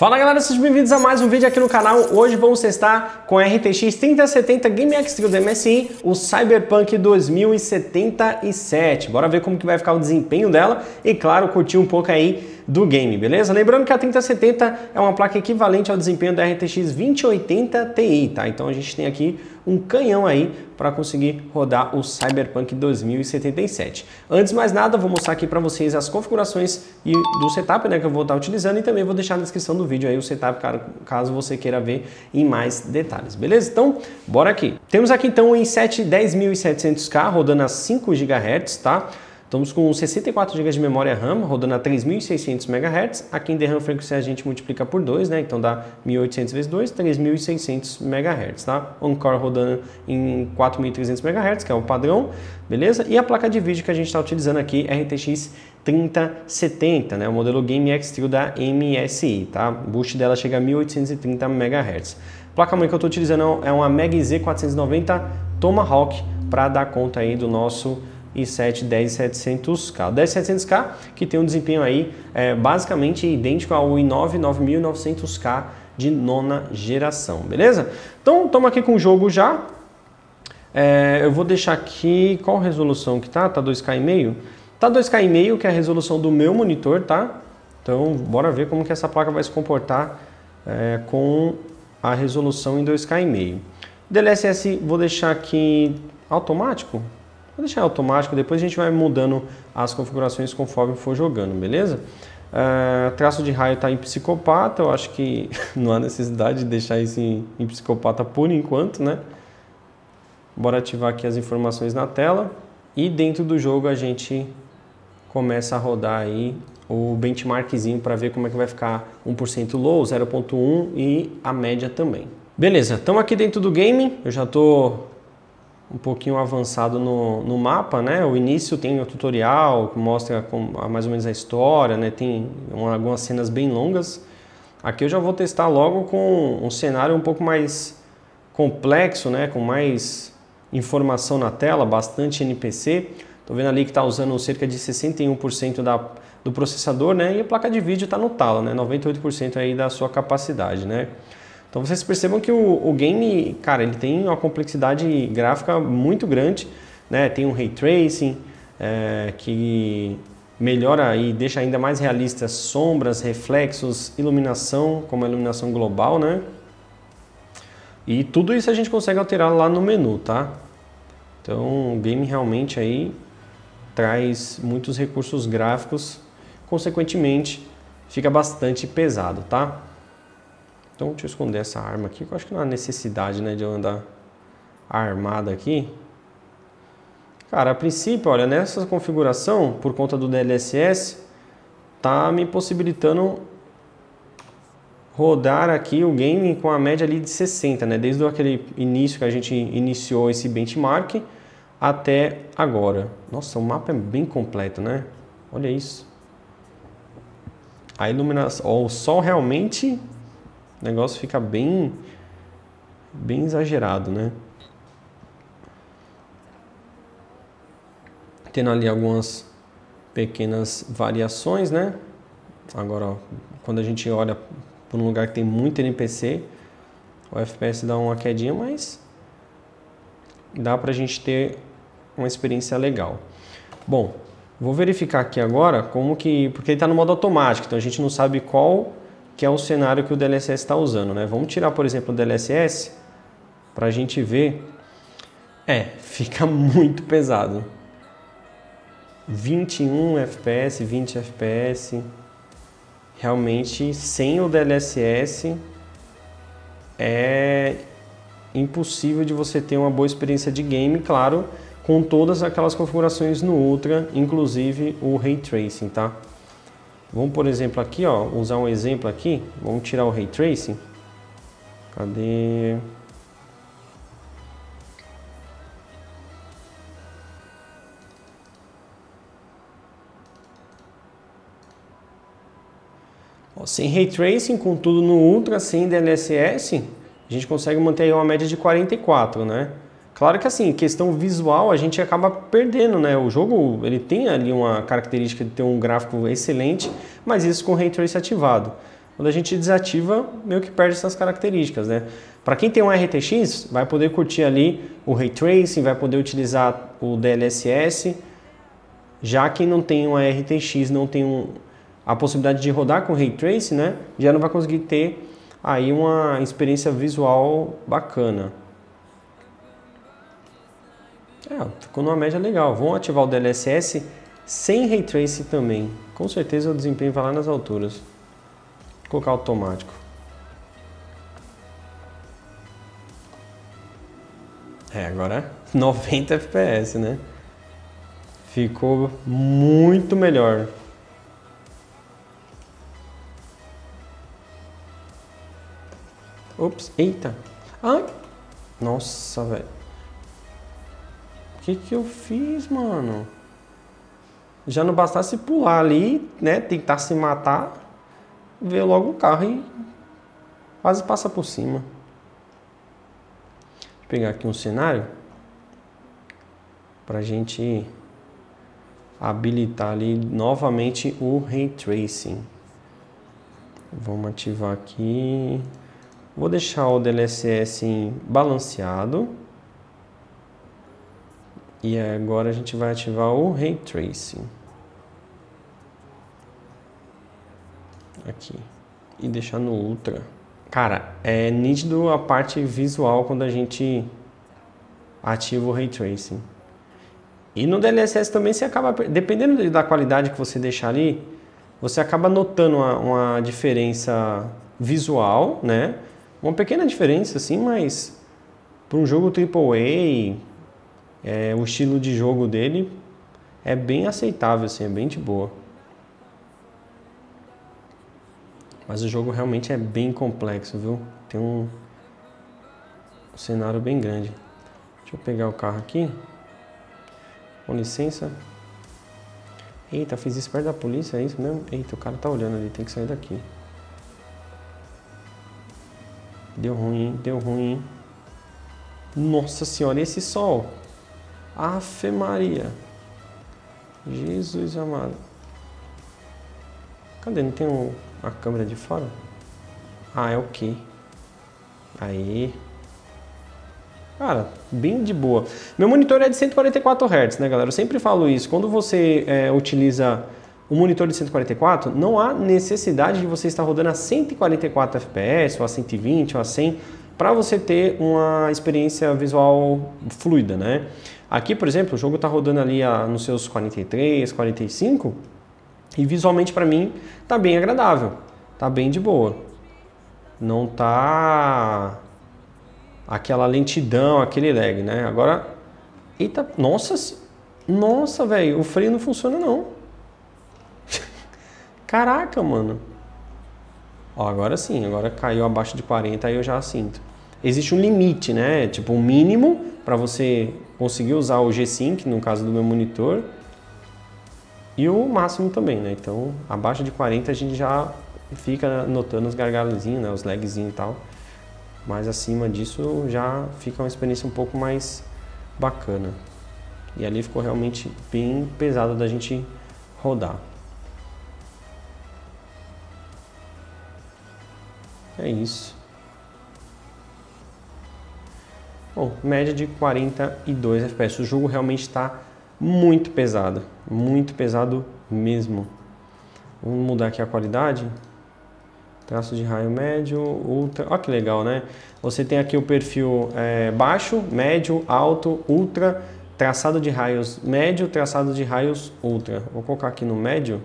Fala galera, sejam bem-vindos a mais um vídeo aqui no canal. Hoje vamos testar com a RTX 3070 Gaming X Trio da MSI o Cyberpunk 2077. Bora ver como que vai ficar o desempenho dela e, claro, curtir um pouco aí do game, beleza? Lembrando que a 3070 é uma placa equivalente ao desempenho da RTX 2080 Ti, tá? Então a gente tem aqui um canhão aí para conseguir rodar o Cyberpunk 2077. Antes de mais nada, vou mostrar aqui para vocês as configurações e do setup, né, que eu vou estar utilizando, e também vou deixar na descrição do vídeo aí o setup, caso você queira ver em mais detalhes, beleza? Então, bora aqui. Temos aqui então o i7 10700K rodando a 5 GHz, tá? Estamos com 64 GB de memória RAM, rodando a 3.600 MHz. Aqui em DRAM frequência a gente multiplica por 2, né? Então dá 1.800 vezes 2, 3.600 MHz, tá? On-core rodando em 4.300 MHz, que é o padrão, beleza? E a placa de vídeo que a gente está utilizando aqui, RTX 3070, né? O modelo Gaming X Trio da MSI, tá? O boost dela chega a 1.830 MHz. A placa-mãe que eu estou utilizando é uma MAG Z490 TOMAHAWK, para dar conta aí do nosso i7 10700K. 10700K que tem um desempenho aí basicamente idêntico ao i9 9900K de nona geração, beleza? Então estamos aqui com o jogo já. Eu vou deixar aqui qual resolução que tá? Tá 2K e meio? Tá 2K e meio, que é a resolução do meu monitor, tá? Então bora ver como que essa placa vai se comportar com a resolução em 2K e meio. DLSS vou deixar aqui automático. Vou deixar automático, depois a gente vai mudando as configurações conforme for jogando, beleza? Traço de raio tá em psicopata, eu acho que não há necessidade de deixar isso em psicopata por enquanto, né? Bora ativar aqui as informações na tela e dentro do jogo a gente começa a rodar aí o benchmarkzinho para ver como é que vai ficar 1% low, 0.1 e a média também. Beleza, estamos aqui dentro do game, eu já tô um pouquinho avançado no mapa, né? O início tem o tutorial que mostra mais ou menos a história, né? Tem algumas cenas bem longas. Aqui eu já vou testar logo com um cenário um pouco mais complexo, né? Com mais informação na tela, bastante NPC. Tô vendo ali que tá usando cerca de 61% do processador, né? E a placa de vídeo tá no talo, né? 98% aí da sua capacidade, né? Então vocês percebam que o game, cara, ele tem uma complexidade gráfica muito grande, né? Tem um ray tracing que melhora e deixa ainda mais realistas sombras, reflexos, iluminação, como a iluminação global, né? E tudo isso a gente consegue alterar lá no menu, tá? Então o game realmente aí traz muitos recursos gráficos, consequentemente fica bastante pesado, tá? Então deixa eu esconder essa arma aqui, que eu acho que não há necessidade, né, de eu andar armada aqui. Cara, a princípio, olha, nessa configuração, por conta do DLSS, tá me possibilitando rodar aqui o game com a média ali de 60, né, desde aquele início que a gente iniciou esse benchmark até agora. Nossa, o mapa é bem completo, né? Olha isso. A iluminação, ó, o sol realmente... O negócio fica bem exagerado, né? Tendo ali algumas pequenas variações, né? Agora, ó, quando a gente olha para um lugar que tem muito NPC, o FPS dá uma quedinha, mas dá pra gente ter uma experiência legal. Bom, vou verificar aqui agora como que... Porque ele tá no modo automático, então a gente não sabe qual... que é o cenário que o DLSS está usando, né? Vamos tirar, por exemplo, o DLSS para a gente ver. Fica muito pesado. 21 FPS, 20 FPS. Realmente, sem o DLSS, é impossível de você ter uma boa experiência de game, claro, com todas aquelas configurações no Ultra, inclusive o Ray Tracing, tá? Vamos, por exemplo, aqui, ó, usar um exemplo aqui. Vamos tirar o Ray Tracing. Cadê? Ó, sem Ray Tracing, contudo no Ultra, sem DLSS, a gente consegue manter aí uma média de 44, né? Claro que assim, questão visual, a gente acaba perdendo, né? O jogo, ele tem ali uma característica de ter um gráfico excelente, mas isso com o Ray Tracing ativado. Quando a gente desativa, meio que perde essas características, né? Para quem tem um RTX, vai poder curtir ali o Ray Tracing, vai poder utilizar o DLSS. Já quem não tem um RTX, não tem a possibilidade de rodar com Ray Tracing, né? Já não vai conseguir ter aí uma experiência visual bacana. É, ficou numa média legal. Vamos ativar o DLSS sem Ray Tracing também. Com certeza o desempenho vai lá nas alturas. Vou colocar automático. É, agora 90 FPS, né? Ficou muito melhor. Ops, eita. Ai, nossa, velho. O que eu fiz, mano? Já não bastasse pular ali, né? Tentar se matar. Veio logo o carro e quase passa por cima. Deixa eu pegar aqui um cenário. Pra gente habilitar ali novamente o Ray Tracing. Vamos ativar aqui. Vou deixar o DLSS em balanceado. E agora a gente vai ativar o Ray Tracing. Aqui. E deixar no Ultra. Cara, é nítido a parte visual quando a gente ativa o Ray Tracing. E no DLSS também você acaba, dependendo da qualidade que você deixar ali, você acaba notando uma diferença visual, né? Uma pequena diferença, assim, mas para um jogo AAA, o estilo de jogo dele é bem aceitável, assim, é bem de boa. Mas o jogo realmente é bem complexo, viu? Tem um cenário bem grande. Deixa eu pegar o carro aqui. Com licença. Eita, fiz isso perto da polícia, é isso mesmo? Eita, o cara tá olhando ali, tem que sair daqui. Deu ruim, hein? Deu ruim, hein? Nossa senhora, e esse sol? Ave Maria. Jesus amado. Cadê? Não tem a câmera de fora? Ah, é ok. Aí. Cara, bem de boa. Meu monitor é de 144 Hz, né, galera? Eu sempre falo isso. Quando você utiliza o monitor de 144, não há necessidade de você estar rodando a 144 FPS, ou a 120, ou a 100, para você ter uma experiência visual fluida, né? Aqui, por exemplo, o jogo está rodando ali nos seus 43, 45, e visualmente para mim tá bem agradável, tá bem de boa. Não tá aquela lentidão, aquele lag, né? Agora, eita, nossa, velho, o freio não funciona não. Caraca, mano. Ó, agora sim, agora caiu abaixo de 40, aí eu já sinto. Existe um limite, né? Tipo, um mínimo para você conseguir usar o G-Sync, no caso do meu monitor. E o máximo também, né? Então, abaixo de 40 a gente já fica notando os gargalozinhos, né? Os lagzinhos e tal. Mas acima disso já fica uma experiência um pouco mais bacana. E ali ficou realmente bem pesado da gente rodar. É isso. Bom, média de 42 FPS. O jogo realmente está muito pesado mesmo. Vamos mudar aqui a qualidade. Traço de raio médio, ultra. Olha que legal, né? Você tem aqui o perfil baixo, médio, alto, ultra, traçado de raios médio, traçado de raios ultra. Vou colocar aqui no médio.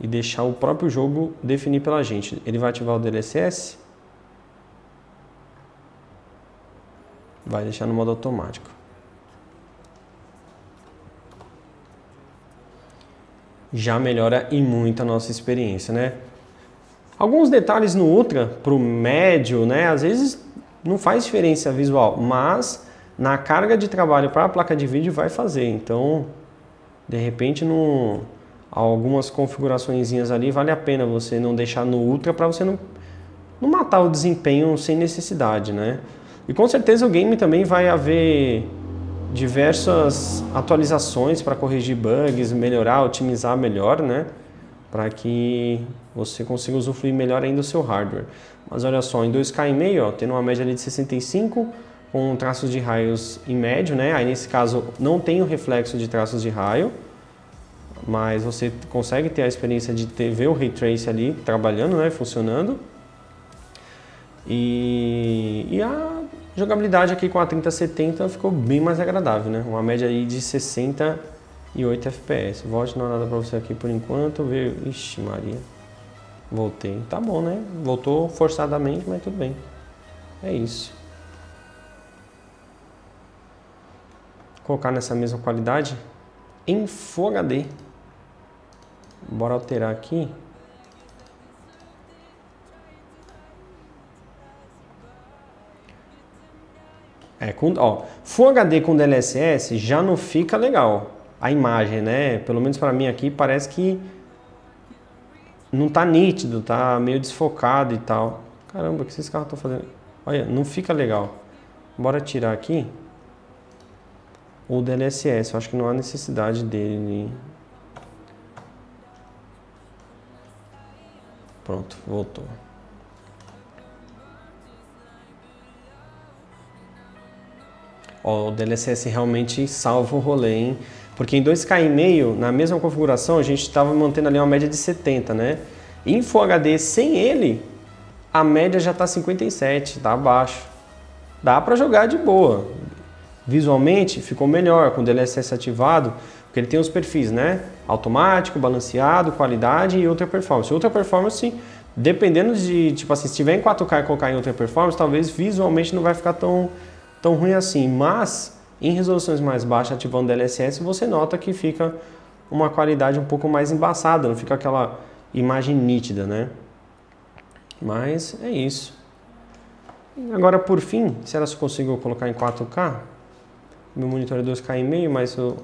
E deixar o próprio jogo definir pela gente. Ele vai ativar o DLSS. Vai deixar no modo automático. Já melhora e muito a nossa experiência, né? Alguns detalhes no Ultra, pro médio, né? Às vezes não faz diferença visual, mas na carga de trabalho para a placa de vídeo vai fazer. Então, de repente, no... algumas configuraçõezinhas ali, vale a pena você não deixar no Ultra para você não matar o desempenho sem necessidade, né? E com certeza o game também vai haver diversas atualizações para corrigir bugs, melhorar, otimizar melhor, né? para que você consiga usufruir melhor ainda o seu hardware. Mas olha só, em 2K e meio, ó, tendo uma média ali de 65, com traços de raios em médio, né? Aí nesse caso não tem o reflexo de traços de raio, mas você consegue ter a experiência de ver o Ray Trace ali trabalhando, né? Funcionando. E a jogabilidade aqui com a 3070 ficou bem mais agradável, né? Uma média aí de 68 FPS. Volte, não há nada para você aqui por enquanto. Veio... Ixi Maria, voltei. Tá bom, né? Voltou forçadamente, mas tudo bem. É isso. Colocar nessa mesma qualidade em Full HD. Bora alterar aqui. É, com, ó, Full HD com DLSS já não fica legal a imagem, né? Pelo menos para mim aqui parece que não tá nítido, tá meio desfocado e tal. Caramba, o que esses carros estão fazendo? Olha, não fica legal. Bora tirar aqui o DLSS, eu acho que não há necessidade dele. Pronto, voltou. Ó, o DLSS realmente salva o rolê, hein? Porque em 2K e meio, na mesma configuração, a gente estava mantendo ali uma média de 70, né? Em Full HD sem ele, a média já tá 57, tá abaixo. Dá para jogar de boa. Visualmente ficou melhor com o DLSS ativado, porque ele tem os perfis, né? Automático, balanceado, qualidade e ultra performance. Ultra performance, dependendo de, tipo assim, se tiver em 4K e colocar em ultra performance, talvez visualmente não vai ficar tão ruim assim, mas em resoluções mais baixas, ativando DLSS, você nota que fica uma qualidade um pouco mais embaçada, não fica aquela imagem nítida, né? Mas é isso. Agora, por fim, será que eu consigo colocar em 4K? Meu monitor é 2K e meio, mas eu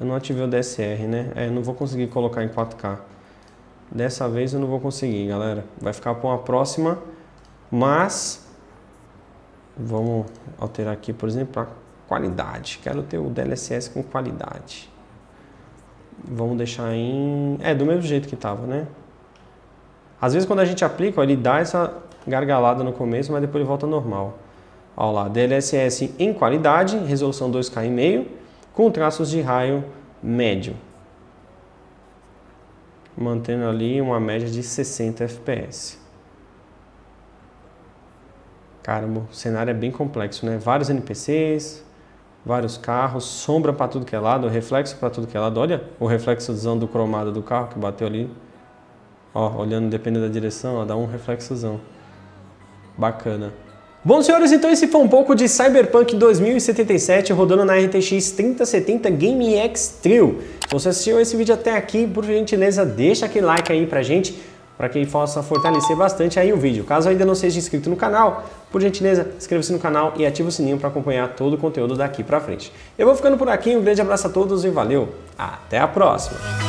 não ativei o DSR, né? É, eu não vou conseguir colocar em 4K. Dessa vez eu não vou conseguir, galera. Vai ficar para uma próxima, mas vamos alterar aqui, por exemplo, a qualidade. Quero ter o DLSS com qualidade. Vamos deixar em... É, do mesmo jeito que estava, né? Às vezes quando a gente aplica, ó, ele dá essa gargalada no começo, mas depois ele volta normal. Olha lá, DLSS em qualidade, resolução 2K e meio, com traços de raio médio. Mantendo ali uma média de 60 FPS. Caramba, o cenário é bem complexo, né? Vários NPCs, vários carros, sombra para tudo que é lado, reflexo para tudo que é lado. Olha o reflexozão do cromado do carro que bateu ali. Ó, olhando, dependendo da direção, ó, dá um reflexozão. Bacana. Bom, senhores, então esse foi um pouco de Cyberpunk 2077 rodando na RTX 3070 Gaming X Trio. Se você assistiu esse vídeo até aqui, por gentileza, deixa aquele like aí pra gente, para que possa fortalecer bastante aí o vídeo. Caso ainda não seja inscrito no canal, por gentileza, inscreva-se no canal e ativa o sininho para acompanhar todo o conteúdo daqui pra frente. Eu vou ficando por aqui, um grande abraço a todos e valeu, até a próxima!